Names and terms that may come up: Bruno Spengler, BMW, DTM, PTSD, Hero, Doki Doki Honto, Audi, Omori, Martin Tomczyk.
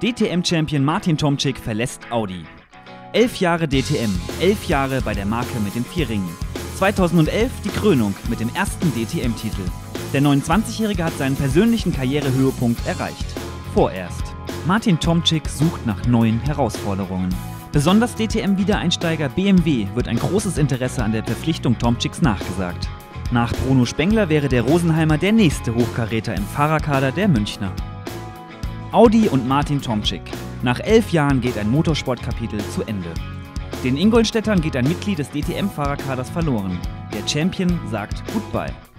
DTM-Champion Martin Tomczyk verlässt Audi. 11 Jahre DTM, 11 Jahre bei der Marke mit den 4 Ringen. 2011 die Krönung mit dem ersten DTM-Titel. Der 29-Jährige hat seinen persönlichen Karrierehöhepunkt erreicht. Vorerst. Martin Tomczyk sucht nach neuen Herausforderungen. Besonders DTM-Wiedereinsteiger BMW wird ein großes Interesse an der Verpflichtung Tomczyks nachgesagt. Nach Bruno Spengler wäre der Rosenheimer der nächste Hochkaräter im Fahrerkader der Münchner. Audi und Martin Tomczyk. Nach 11 Jahren geht ein Motorsportkapitel zu Ende. Den Ingolstädtern geht ein Mitglied des DTM-Fahrerkaders verloren. Der Champion sagt Goodbye.